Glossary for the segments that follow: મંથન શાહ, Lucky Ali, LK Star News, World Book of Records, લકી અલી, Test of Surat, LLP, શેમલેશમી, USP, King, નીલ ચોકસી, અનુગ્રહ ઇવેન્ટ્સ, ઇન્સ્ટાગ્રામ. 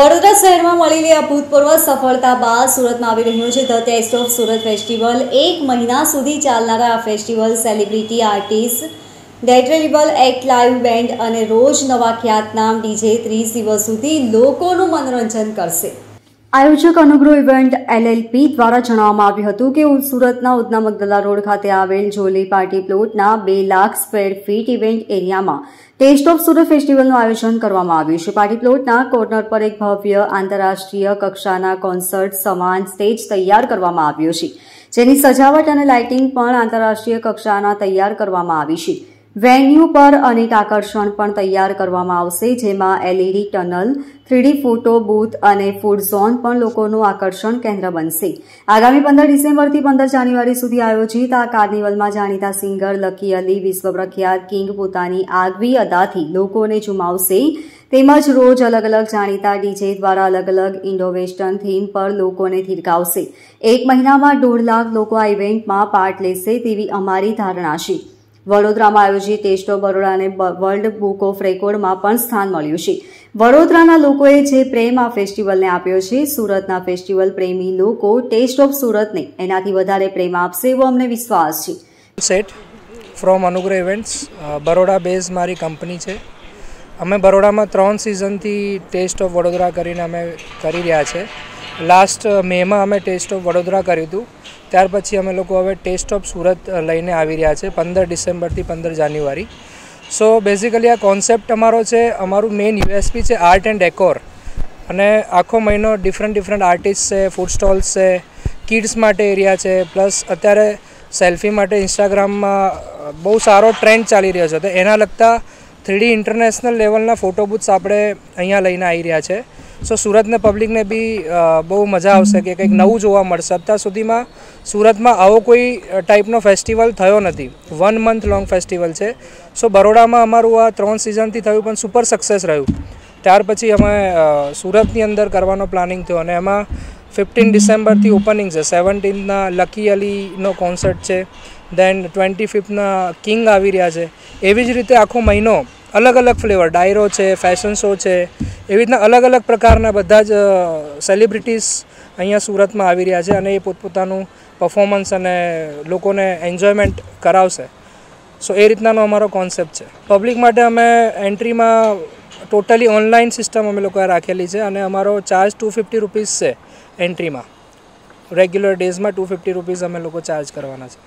बड़ौदा शहर में मिली आ भूतपूर्व सफलता बाद सूरत में आवी रह्यो छे the taste of Surat festival. एक महीना सुधी चालनारा आ फेस्टिवल सेलिब्रिटी आर्टिस्ट डेटरेबल एक्ट लाइव बैंड और रोज नवा ख्यातनाम डीजे 30 दिवस सुधी लोकोनु मनोरंजन करशे। आयोजक अनुग्रह इवेंट LLP द्वारा जणाववामां आव्युं हतुं के सूरतना उधना मगदला रोड खाते आवेल जोली पार्टी प्लॉटना 2 lakh square feet event area में टेस्ट ऑफ सूरत फेस्टिवलनुं आयोजन करवामां आव्युं छे। पार्टी प्लॉटना कोर्नर पर एक भव्य आंतरराष्ट्रीय कक्षाना कोन्सर्ट समान स्टेज तैयार करवामां आव्यो छे, जेनी सजावट अने लाइटिंग पण आंतरराष्ट्रीय कक्षाना तैयार करवामां आवी छे। वेन्यू पर अनेक आकर्षण पण तैयार करवामां आवशे, जेमां LED tunnel, 3D photo booth अने फूड झोन पण लोकोनुं आकर्षण केन्द्र बनशे। आगामी 15 डिसेम्बरथी 15 जान्युआरी सुधी आयोजित आ कार्निवलमां जाणीता सिंगर लकी अली, विश्वप्रख्यात किंग पोतानी આગવી અદાથી લોકોને ઝુમાવશે, તેમજ રોજ અલગ અલગ જાણીતા ડીજે દ્વારા અલગ અલગ ઇન્ડો વેસ્ટર્ન થીમ પર લોકોને થીરકાવશે। એક મહિનામાં 1.5 લાખ લોકો આ ઇવેન્ટમાં પાર્ટ લેશે તેવી અમારી ધારણા છે। વડોદરા માં આયોજિત ટેસ્ટ ઓફ બરોડા ને વર્લ્ડ બુક ઓફ રેકોર્ડ માં પણ સ્થાન મળ્યું છે। વડોદરાના લોકોએ જે પ્રેમ આ ફેસ્ટિવલને આપ્યો છે, સુરતના ફેસ્ટિવલ પ્રેમી લોકો ટેસ્ટ ઓફ સુરતને એનાથી વધારે પ્રેમ આપશે એવો અમને વિશ્વાસ છે। Set from અનુગ્રહ ઇવેન્ટ્સ Baroda base મારી કંપની છે। અમે બરોડામાં 3 સિઝનથી ટેસ્ટ ઓફ વડોદરા કરીને અમે કરી રહ્યા છે। લાસ્ટ મેમાં અમે ટેસ્ટ ઓફ વડોદરા કર્યું હતું, ત્યાર પછી અમે લોકો હવે ટેસ્ટ ઓફ સુરત લઈને આવી રહ્યા છે 15 ડિસેમ્બરથી 15 જાન્યુઆરી। સો બેઝિકલી આ કોન્સેપ્ટ અમારો છે, અમારું મેઇન USP છે આર્ટ એન્ડ ડેકોર, અને આખો મહિનો ડિફરન્ટ આર્ટિસ્ટ છે, ફૂડ સ્ટોલ્સ છે, કિડ્સ માટે એરિયા છે, પ્લસ અત્યારે સેલ્ફી માટે ઇન્સ્ટાગ્રામમાં બહુ સારો ટ્રેન્ડ ચાલી રહ્યો છે, તો એના લગતા 3D ઇન્ટરનેશનલ લેવલના ફોટો બૂથ્સ આપણે અહીંયા લઈને આવી રહ્યા છે। સો સુરતને પબ્લિકને બી બહુ મજા આવશે કે કંઈક નવું જોવા મળશે। અત્યાર સુધીમાં સુરતમાં આવો કોઈ ટાઈપનો ફેસ્ટિવલ થયો નથી, 1 મંથ લોંગ ફેસ્ટિવલ છે। સો બરોડામાં અમારું આ 3 સિઝનથી થયું પણ સુપર સક્સેસ રહ્યું, ત્યાર પછી અમે સુરતની અંદર કરવાનો પ્લાનિંગ થયો, અને એમાં 15 ડિસેમ્બરથી ઓપનિંગ છે, 17ના લકી અલીનો કોન્સર્ટ છે, દેન 25ના કિંગ આવી રહ્યા છે। એવી જ રીતે આખો મહિનો અલગ અલગ ફ્લેવર ડાયરો છે, ફેશન શો છે, એવી રીતના અલગ અલગ પ્રકારના બધા જ સેલિબ્રિટીઝ અહીંયા સુરતમાં આવી રહ્યા છે, અને એ પોતપોતાનું પરફોર્મન્સ અને લોકોને એન્જોયમેન્ટ કરાવશે। સો એ રીતનાનો અમારો કોન્સેપ્ટ છે। પબ્લિક માટે અમે એન્ટ્રીમાં ટોટલી ઓનલાઈન સિસ્ટમ અમે લોકોએ રાખેલી છે, અને અમારો ચાર્જ 250 રૂપીઝ છે એન્ટ્રીમાં, રેગ્યુલર ડેઝમાં 250 રૂપીઝ અમે લોકો ચાર્જ કરવાના છે।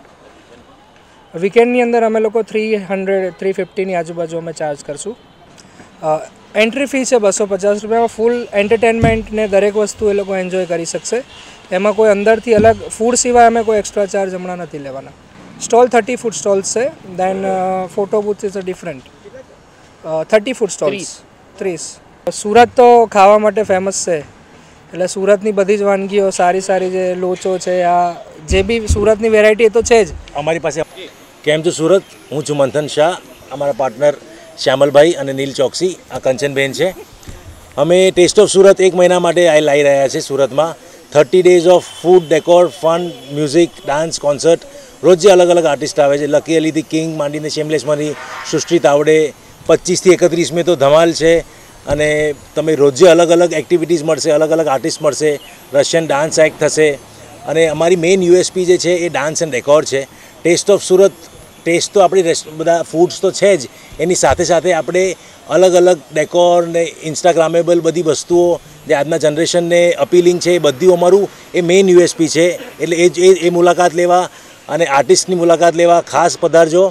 વીકેન્ડની અંદર અમે લોકો 350ની આજુબાજુ અમે ચાર્જ કરશું। એન્ટ્રી ફી છે 250 રૂપિયામાં, ફૂલ એન્ટરટેનમેન્ટને દરેક વસ્તુ એ લોકો એન્જોય કરી શકશે, એમાં કોઈ અંદરથી અલગ ફૂડ સિવાય અમે કોઈ એક્સ્ટ્રા ચાર્જ હમણાં નથી લેવાના। સ્ટોલ 30 ફૂડ સ્ટોલ્સ છે, then photo booth is a different 30 food stalls 30। Surat તો ખાવા માટે ફેમસ છે, એટલે સુરતની બધી જ વાનગીઓ સારી સારી જે લોચો છે, આ જે બી સુરતની વેરાયટી એ તો છે જ અમારી પાસે। કેમ છો સુરત, હું છું મંથન શાહ, અમારા પાર્ટનર શ્યામલ ભાઈ અને નીલ ચોકસી, આ કંચનબેન છે। અમે ટેસ્ટ ઓફ સુરત એક મહિના માટે લાવી રહ્યા છે સુરતમાં। 30 days of food, decor, fun, music, dance, concert, રોજે અલગ અલગ આર્ટિસ્ટ આવે છે, લકી અલીથી કિંગ માંડીને શેમલેશમીની સુશ્રી તાવડે। 25 થી 31 મે તો ધમાલ છે, અને તમે રોજે અલગ અલગ એક્ટિવિટીઝ મળશે, અલગ અલગ આર્ટિસ્ટ મળશે, રશિયન ડાન્સ એક્ટ થશે, અને અમારી મેઇન USP જે છે એ ડાન્સ એન્ડ રેકોર્ડ છે। ટેસ્ટ ઓફ સુરત ટેસ્ટ તો આપણી બધા ફૂડ્સ તો છે જ, એની સાથે સાથે આપણે અલગ અલગ ડેકોર ને ઇન્સ્ટાગ્રામેબલ બધી વસ્તુઓ જે આજના જનરેશનને અપીલિંગ છે, એ બધું અમારું એ મેઇન USP છે। એટલે એ મુલાકાત લેવા અને આર્ટિસ્ટની મુલાકાત લેવા ખાસ પધારજો,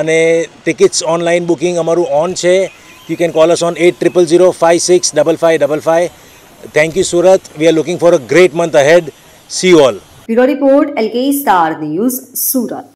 અને ટિકિટ્સ ઓનલાઈન બુકિંગ અમારું ઓન છે। You can call us on 8000565555। Thank you, Surat. We are looking for a great month ahead. See you all. Bureau report, LK Star News, Surat.